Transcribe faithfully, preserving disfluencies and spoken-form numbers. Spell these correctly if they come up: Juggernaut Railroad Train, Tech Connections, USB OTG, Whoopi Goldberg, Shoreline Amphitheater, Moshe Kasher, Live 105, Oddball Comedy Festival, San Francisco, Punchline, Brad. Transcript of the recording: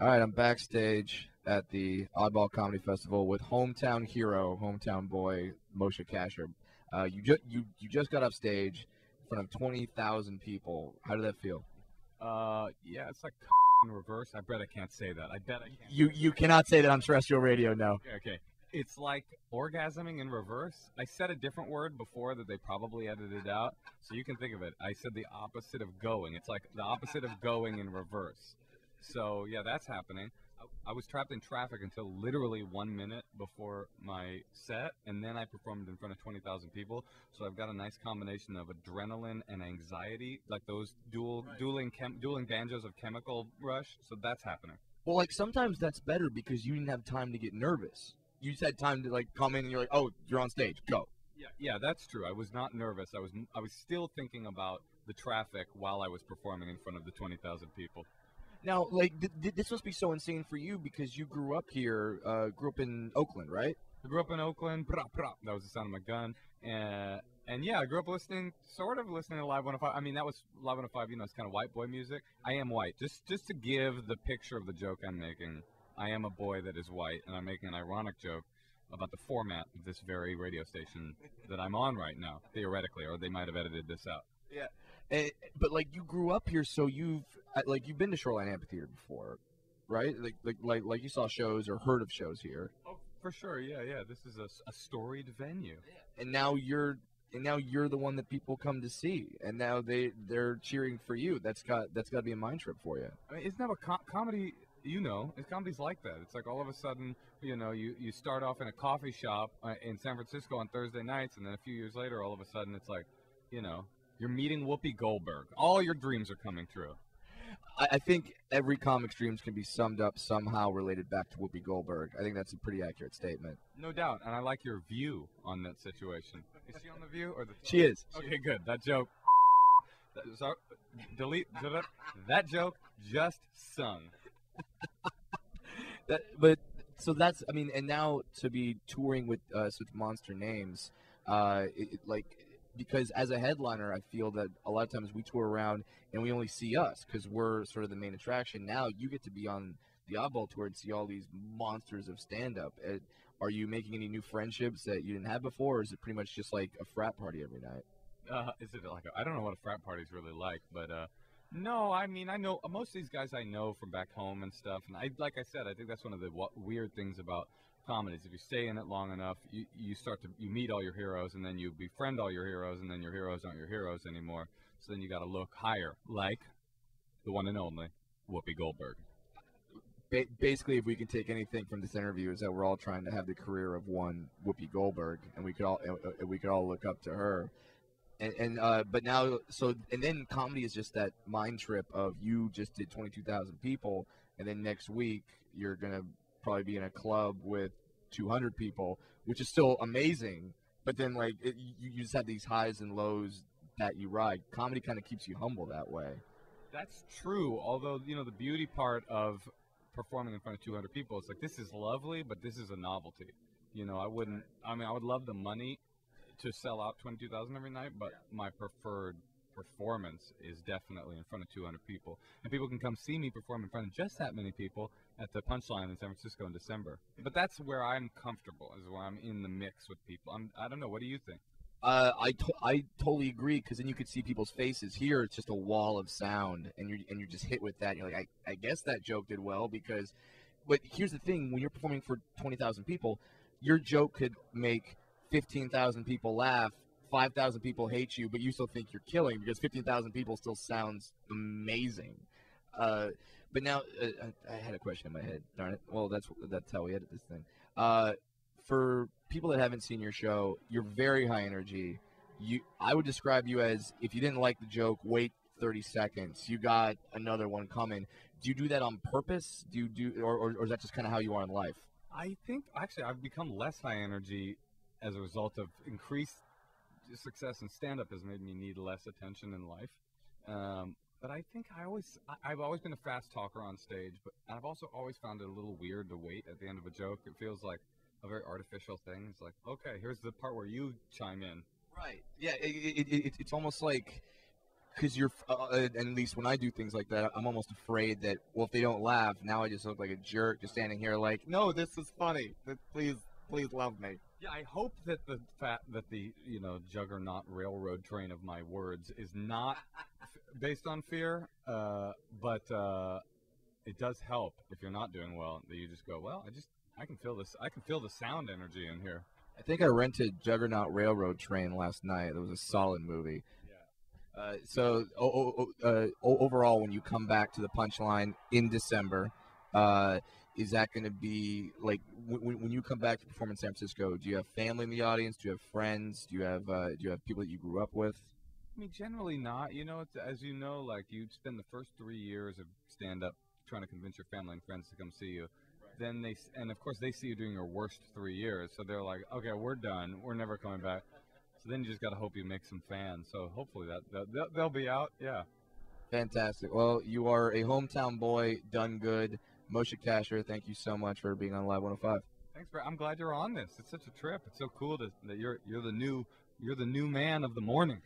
All right, I'm backstage at the Oddball Comedy Festival with hometown hero, hometown boy, Moshe Kasher. Uh, you just you you just got off stage in front of twenty thousand people. How did that feel? Uh, yeah, it's like in reverse. I bet I can't say that. I bet I can't. You you cannot say that on terrestrial radio. No. Okay. okay. It's like orgasming in reverse. I said a different word before that they probably edited out, so you can think of it. I said the opposite of going. It's like the opposite of going in reverse. So, yeah, that's happening. I, I was trapped in traffic until literally one minute before my set, and then I performed in front of twenty thousand people. So I've got a nice combination of adrenaline and anxiety, like those dual right. dueling chem, dueling banjos of Chemical Rush. So that's happening. Well, like, sometimes that's better because you didn't have time to get nervous. You just had time to, like, come in and you're like, oh, you're on stage, go. Yeah, yeah, that's true. I was not nervous. I was I was still thinking about the traffic while I was performing in front of the twenty thousand people. Now, like, th th this must be so insane for you because you grew up here, uh, grew up in Oakland, right? I grew up in Oakland. Prop, prop. That was the sound of my gun. And, and, yeah, I grew up listening, sort of listening to Live one oh five. I mean, that was Live one oh five, you know, it's kind of white boy music. I am white. Just, just to give the picture of the joke I'm making, I am a boy that is white, and I'm making an ironic joke about the format of this very radio station that I'm on right now, theoretically, or they might have edited this out. Yeah. And, but, like, you grew up here, so you've, like, you've been to Shoreline Amphitheater before, right? Like, like, like, like you saw shows or heard of shows here. Oh, for sure, yeah, yeah. This is a, a storied venue. Yeah. And now you're, and now you're the one that people come to see, and now they they're cheering for you. That's got that's got to be a mind trip for you. I mean, isn't that a com comedy? You know, it's comedy's like that. It's like all of a sudden, you know, you you start off in a coffee shop uh, in San Francisco on Thursday nights, and then a few years later, all of a sudden, it's like, you know. You're meeting Whoopi Goldberg. All your dreams are coming true. I, I think every comic's dreams can be summed up somehow related back to Whoopi Goldberg. I think that's a pretty accurate statement. No doubt, and I like your view on that situation. Is she on The View or the? She is. Okay, good. That joke. That, sorry, delete that joke. Just sung. that, but so that's. I mean, and now to be touring with uh, such monster names, uh, it, it, like. Because as a headliner, I feel that a lot of times we tour around and we only see us because we're sort of the main attraction. Now you get to be on the Oddball Tour and see all these monsters of stand-up. Are you making any new friendships that you didn't have before, or is it pretty much just like a frat party every night? Uh, is it like a, I don't know what a frat party is really like, but uh, no, I mean, I know most of these guys I know from back home and stuff. And I, like I said, I think that's one of the w weird things about comedies. If you stay in it long enough, you, you start to you meet all your heroes, and then you befriend all your heroes, and then your heroes aren't your heroes anymore. So then you got to look higher, like the one and only Whoopi Goldberg. Ba basically, if we can take anything from this interview, is that we're all trying to have the career of one Whoopi Goldberg, and we could all uh, we could all look up to her. And, and uh, but now, so and then comedy is just that mind trip of you just did twenty-two thousand people, and then next week you're gonna probably be in a club with two hundred people, which is still amazing, but then like it, you, you just have these highs and lows that you ride. Comedy kind of keeps you humble that way. That's true, although, you know, the beauty part of performing in front of two hundred people, it's like, this is lovely, but this is a novelty. You know, I wouldn't, I mean, I would love the money to sell out twenty-two thousand every night, but my preferred performance is definitely in front of two hundred people, and people can come see me perform in front of just that many people at the Punchline in San Francisco in December. But that's where I'm comfortable, is where I'm in the mix with people. I'm, I don't know. What do you think? Uh, I to I totally agree, because then you could see people's faces. Here, it's just a wall of sound, and you and you're just hit with that. And you're like, I, I guess that joke did well because. But here's the thing: when you're performing for twenty thousand people, your joke could make fifteen thousand people laugh. five thousand people hate you, but you still think you're killing because fifteen thousand people still sounds amazing. Uh, but now uh, I, I had a question in my head. Darn it. Well, that's that's how we edit this thing. Uh, for people that haven't seen your show, you're very high energy. You, I would describe you as, if you didn't like the joke, wait thirty seconds. You got another one coming. Do you do that on purpose? Do you do, or, or, or is that just kind of how you are in life? I think actually I've become less high energy as a result of increased success in stand-up. Has made me need less attention in life, um, but I think I always I, I've always been a fast talker on stage, but I've also always found it a little weird to wait at the end of a joke. It feels like a very artificial thing. It's like, okay, here's the part where you chime in, right? Yeah, it, it, it, it's almost like because you're uh, at least when I do things like that, I'm almost afraid that, well, if they don't laugh, now I just look like a jerk just standing here like, no, this is funny. Please, please love me. Yeah, I hope that the fact that the, you know, Juggernaut Railroad Train of my words is not based on fear, uh, but uh, it does help if you're not doing well that you just go, well, I just I can feel this. I can feel the sound energy in here. I think I rented Juggernaut Railroad Train last night. It was a solid movie. Yeah. Uh, so oh, oh, uh, overall, when you come back to the Punchline in December. Uh, Is that going to be, like, when, when you come back to perform in San Francisco, do you have family in the audience? Do you have friends? Do you have uh, do you have people that you grew up with? I mean, generally not. You know, it's, as you know, like, you spend the first three years of stand-up trying to convince your family and friends to come see you. Right. Then they, and, of course, they see you doing your worst three years. So they're like, okay, we're done. We're never coming back. So then you just got to hope you make some fans. So hopefully that, that they'll, they'll be out, yeah. Fantastic. Well, you are a hometown boy, done good. Moshe Kasher, thank you so much for being on Live one oh five. Thanks, Brad. I'm glad you're on this. It's such a trip. It's so cool to, that you're you're the new you're the new man of the morning.